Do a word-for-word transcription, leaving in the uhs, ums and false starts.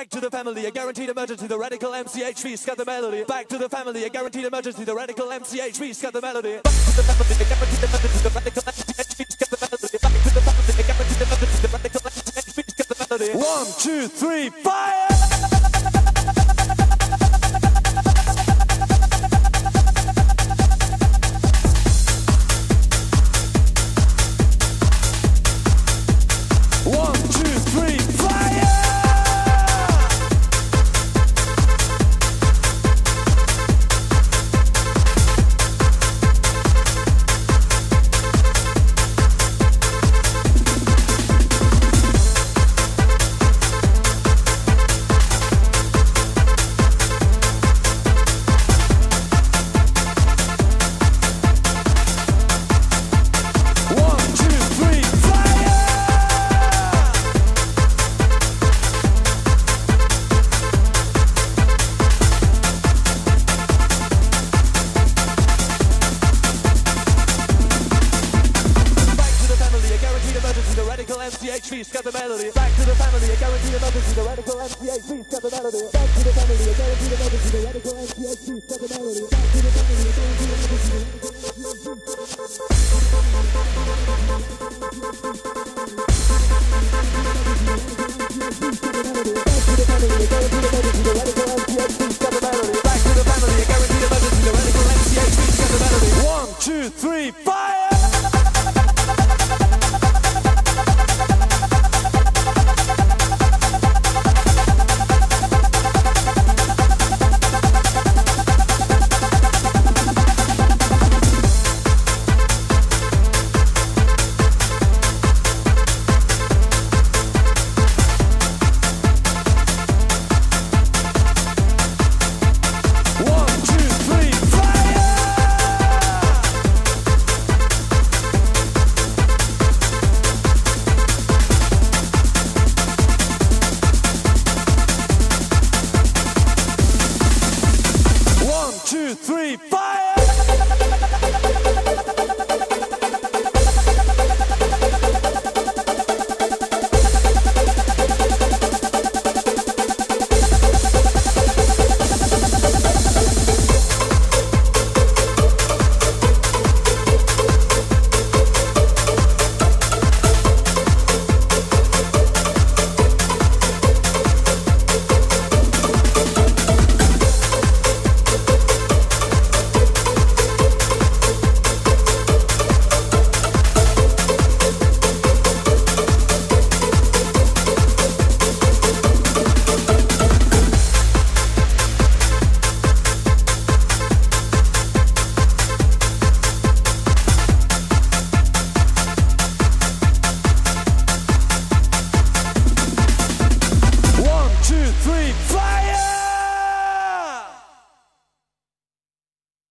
back to the family, a guaranteed emergency, the radical M C H V, scat the melody. Back to the family, a guaranteed emergency, the radical M C H V, scat the melody. Back to the family, a guaranteed emergency, the radical M C H V, scat the melody. Back to the family, a guaranteed emergency, the radical M C H V, scat the melody. One, two, three, fire! Emergency, the radical M C H V, scat the melody. Back to the family, a guaranteed emergency, the radical M C H V, scat the melody.